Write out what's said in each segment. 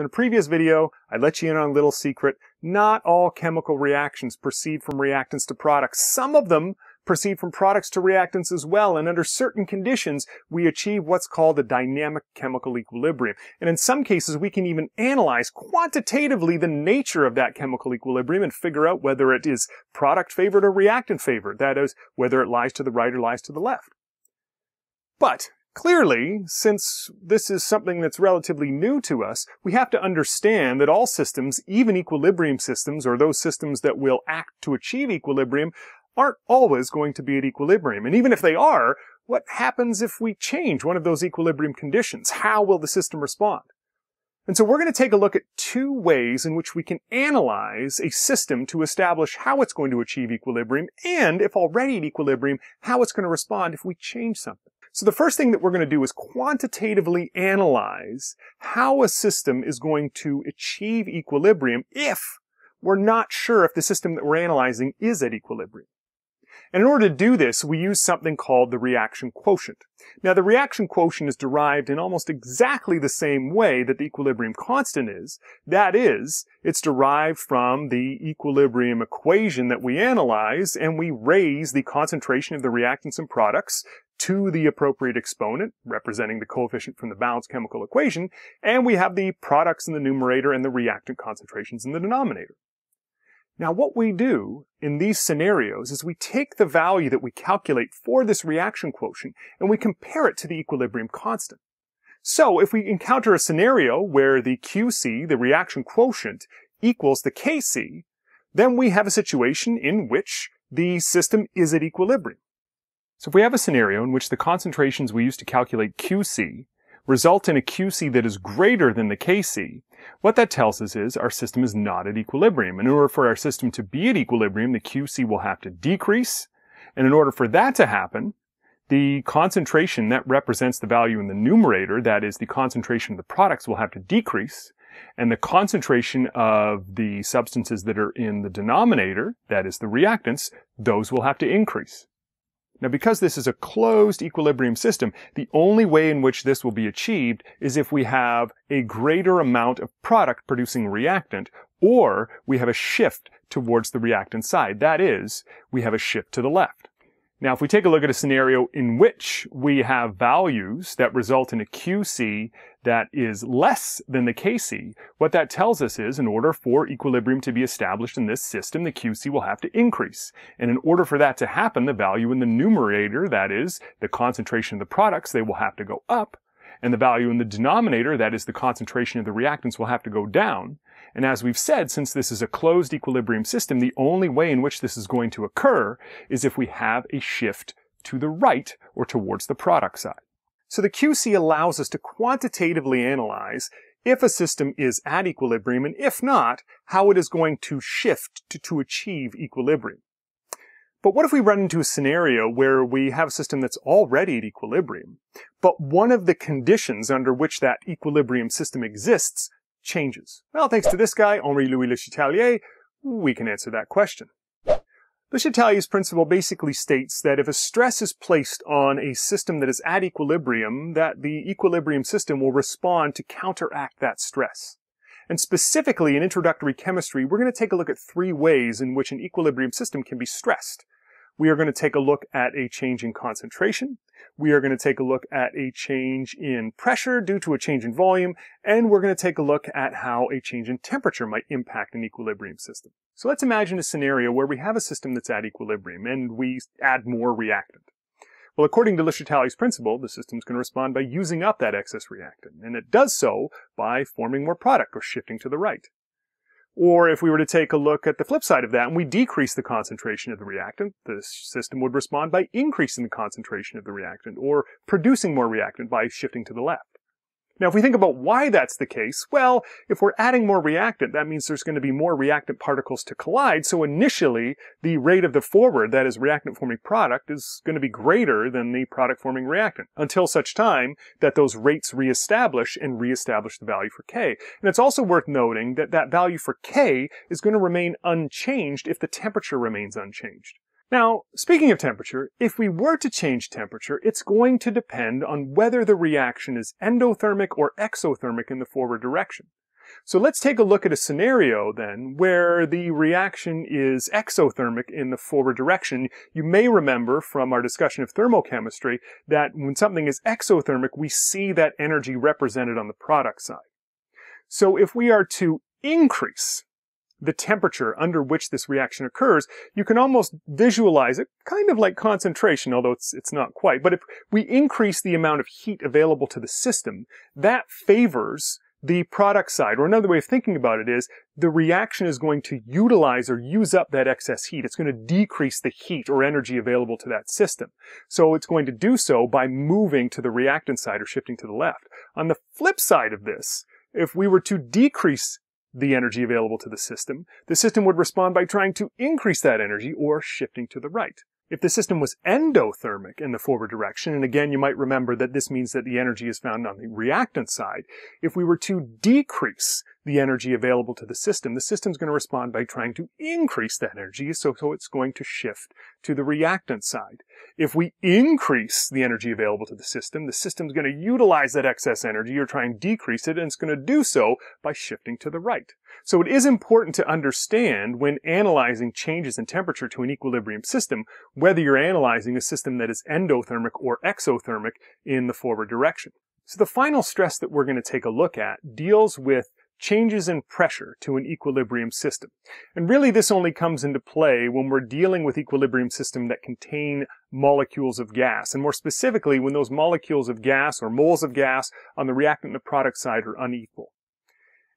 So in a previous video, I let you in on a little secret. Not all chemical reactions proceed from reactants to products. Some of them proceed from products to reactants as well, and under certain conditions, we achieve what's called a dynamic chemical equilibrium. And in some cases, we can even analyze quantitatively the nature of that chemical equilibrium and figure out whether it is product favored or reactant favored. That is, whether it lies to the right or lies to the left. But clearly, since this is something that's relatively new to us, we have to understand that all systems, even equilibrium systems, or those systems that will act to achieve equilibrium, aren't always going to be at equilibrium. And even if they are, what happens if we change one of those equilibrium conditions? How will the system respond? And so we're going to take a look at two ways in which we can analyze a system to establish how it's going to achieve equilibrium, and if already at equilibrium, how it's going to respond if we change something. So the first thing that we're going to do is quantitatively analyze how a system is going to achieve equilibrium if we're not sure if the system that we're analyzing is at equilibrium. And in order to do this, we use something called the reaction quotient. Now, the reaction quotient is derived in almost exactly the same way that the equilibrium constant is. That is, it's derived from the equilibrium equation that we analyze, and we raise the concentration of the reactants and products to the appropriate exponent, representing the coefficient from the balanced chemical equation, and we have the products in the numerator and the reactant concentrations in the denominator. Now, what we do in these scenarios is we take the value that we calculate for this reaction quotient and we compare it to the equilibrium constant. So if we encounter a scenario where the Qc, the reaction quotient, equals the Kc, then we have a situation in which the system is at equilibrium. So if we have a scenario in which the concentrations we use to calculate Qc result in a Qc that is greater than the Kc, what that tells us is our system is not at equilibrium. In order for our system to be at equilibrium, the Qc will have to decrease. And in order for that to happen, the concentration that represents the value in the numerator, that is the concentration of the products, will have to decrease. And the concentration of the substances that are in the denominator, that is the reactants, those will have to increase. Now, because this is a closed equilibrium system, the only way in which this will be achieved is if we have a greater amount of product producing reactant, or we have a shift towards the reactant side. That is, we have a shift to the left. Now, if we take a look at a scenario in which we have values that result in a Qc that is less than the Kc, what that tells us is in order for equilibrium to be established in this system, the Qc will have to increase. And in order for that to happen, the value in the numerator, that is the concentration of the products, they will have to go up. And the value in the denominator, that is the concentration of the reactants, will have to go down. And as we've said, since this is a closed equilibrium system, the only way in which this is going to occur is if we have a shift to the right or towards the product side. So the Qc allows us to quantitatively analyze if a system is at equilibrium, and if not, how it is going to shift to achieve equilibrium. But what if we run into a scenario where we have a system that's already at equilibrium, but one of the conditions under which that equilibrium system exists changes? Well, thanks to this guy, Henri-Louis Le Chatelier, we can answer that question. Le Chatelier's principle basically states that if a stress is placed on a system that is at equilibrium, that the equilibrium system will respond to counteract that stress. And specifically in introductory chemistry, we're going to take a look at three ways in which an equilibrium system can be stressed. We are going to take a look at a change in concentration. We are going to take a look at a change in pressure due to a change in volume. And we're going to take a look at how a change in temperature might impact an equilibrium system. So let's imagine a scenario where we have a system that's at equilibrium and we add more reactant. Well, according to Le Chatelier's principle, the system's going to respond by using up that excess reactant, and it does so by forming more product or shifting to the right. Or if we were to take a look at the flip side of that and we decrease the concentration of the reactant, the system would respond by increasing the concentration of the reactant or producing more reactant by shifting to the left. Now, if we think about why that's the case, well, if we're adding more reactant, that means there's going to be more reactant particles to collide. So initially, the rate of the forward, that is reactant forming product, is going to be greater than the product forming reactant until such time that those rates reestablish and reestablish the value for K. And it's also worth noting that that value for K is going to remain unchanged if the temperature remains unchanged. Now, speaking of temperature, if we were to change temperature, it's going to depend on whether the reaction is endothermic or exothermic in the forward direction. So let's take a look at a scenario then where the reaction is exothermic in the forward direction. You may remember from our discussion of thermochemistry that when something is exothermic, we see that energy represented on the product side. So if we are to increase the temperature under which this reaction occurs, you can almost visualize it kind of like concentration, although it's not quite. But if we increase the amount of heat available to the system, that favors the product side. Or another way of thinking about it is the reaction is going to utilize or use up that excess heat. It's going to decrease the heat or energy available to that system. So it's going to do so by moving to the reactant side or shifting to the left. On the flip side of this, if we were to decrease the energy available to the system would respond by trying to increase that energy or shifting to the right. If the system was endothermic in the forward direction, and again you might remember that this means that the energy is found on the reactant side, if we were to decrease the energy available to the system's going to respond by trying to increase that energy, so it's going to shift to the reactant side. If we increase the energy available to the system's going to utilize that excess energy or try and decrease it, and it's going to do so by shifting to the right. So it is important to understand when analyzing changes in temperature to an equilibrium system, whether you're analyzing a system that is endothermic or exothermic in the forward direction. So the final stress that we're going to take a look at deals with changes in pressure to an equilibrium system. And really this only comes into play when we're dealing with equilibrium systems that contain molecules of gas, and more specifically when those molecules of gas or moles of gas on the reactant and the product side are unequal.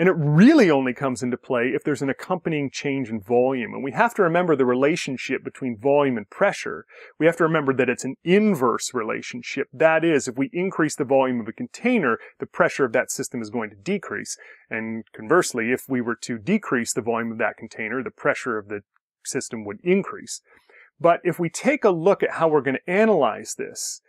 And it really only comes into play if there's an accompanying change in volume. And we have to remember the relationship between volume and pressure. We have to remember that it's an inverse relationship. That is, if we increase the volume of a container, the pressure of that system is going to decrease. And conversely, if we were to decrease the volume of that container, the pressure of the system would increase. But if we take a look at how we're going to analyze this,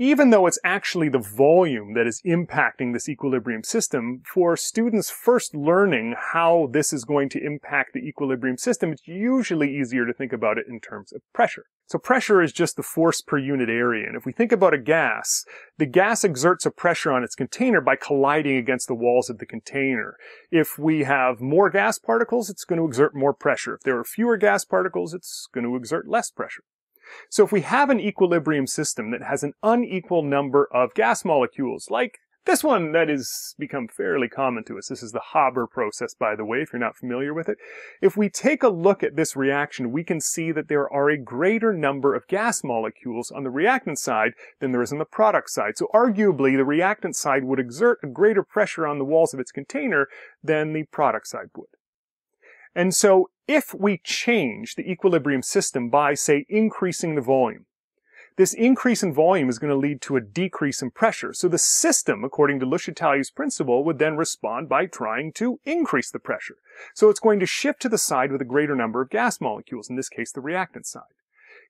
even though it's actually the volume that is impacting this equilibrium system, for students first learning how this is going to impact the equilibrium system, it's usually easier to think about it in terms of pressure. So pressure is just the force per unit area. And if we think about a gas, the gas exerts a pressure on its container by colliding against the walls of the container. If we have more gas particles, it's going to exert more pressure. If there are fewer gas particles, it's going to exert less pressure. So if we have an equilibrium system that has an unequal number of gas molecules, like this one that has become fairly common to us, this is the Haber process, by the way, if you're not familiar with it. If we take a look at this reaction, we can see that there are a greater number of gas molecules on the reactant side than there is on the product side. So arguably, the reactant side would exert a greater pressure on the walls of its container than the product side would. And so if we change the equilibrium system by, say, increasing the volume, this increase in volume is going to lead to a decrease in pressure. So the system, according to Le Chatelier's principle, would then respond by trying to increase the pressure. So it's going to shift to the side with a greater number of gas molecules, in this case the reactant side.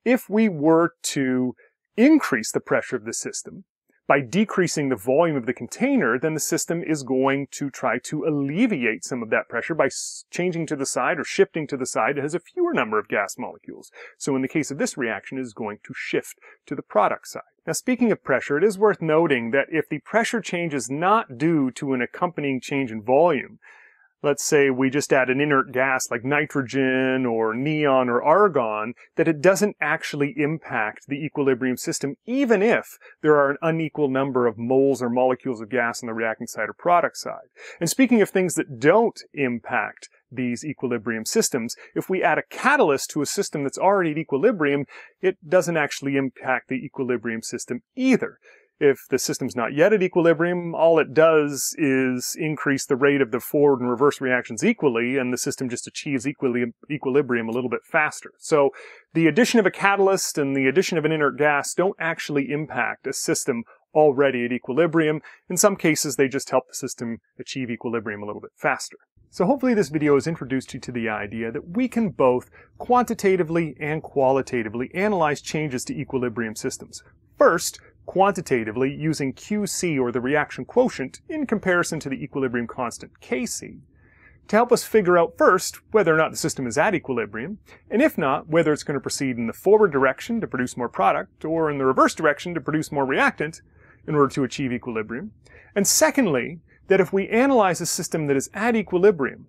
If we were to increase the pressure of the system by decreasing the volume of the container, then the system is going to try to alleviate some of that pressure by changing to the side or shifting to the side that has a fewer number of gas molecules. So in the case of this reaction, it is going to shift to the product side. Now, speaking of pressure, it is worth noting that if the pressure change is not due to an accompanying change in volume, let's say we just add an inert gas like nitrogen or neon or argon, that it doesn't actually impact the equilibrium system, even if there are an unequal number of moles or molecules of gas on the reactant side or product side. And speaking of things that don't impact these equilibrium systems, if we add a catalyst to a system that's already at equilibrium, it doesn't actually impact the equilibrium system either. If the system's not yet at equilibrium, all it does is increase the rate of the forward and reverse reactions equally, and the system just achieves equilibrium a little bit faster. So the addition of a catalyst and the addition of an inert gas don't actually impact a system already at equilibrium. In some cases, they just help the system achieve equilibrium a little bit faster. So hopefully this video has introduced you to the idea that we can both quantitatively and qualitatively analyze changes to equilibrium systems. First, quantitatively using Qc, or the reaction quotient, in comparison to the equilibrium constant Kc, to help us figure out first whether or not the system is at equilibrium, and if not, whether it's going to proceed in the forward direction to produce more product, or in the reverse direction to produce more reactant in order to achieve equilibrium. And secondly, that if we analyze a system that is at equilibrium,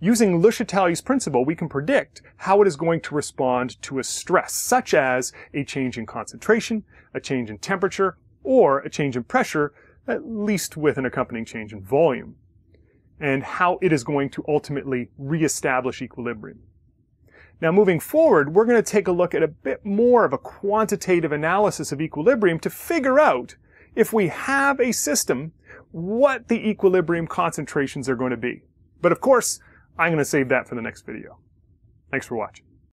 using Le Chatelier's principle, we can predict how it is going to respond to a stress, such as a change in concentration, a change in temperature, or a change in pressure, at least with an accompanying change in volume, and how it is going to ultimately reestablish equilibrium. Now, moving forward, we're going to take a look at a bit more of a quantitative analysis of equilibrium to figure out, if we have a system, what the equilibrium concentrations are going to be. But of course, I'm going to save that for the next video. Thanks for watching.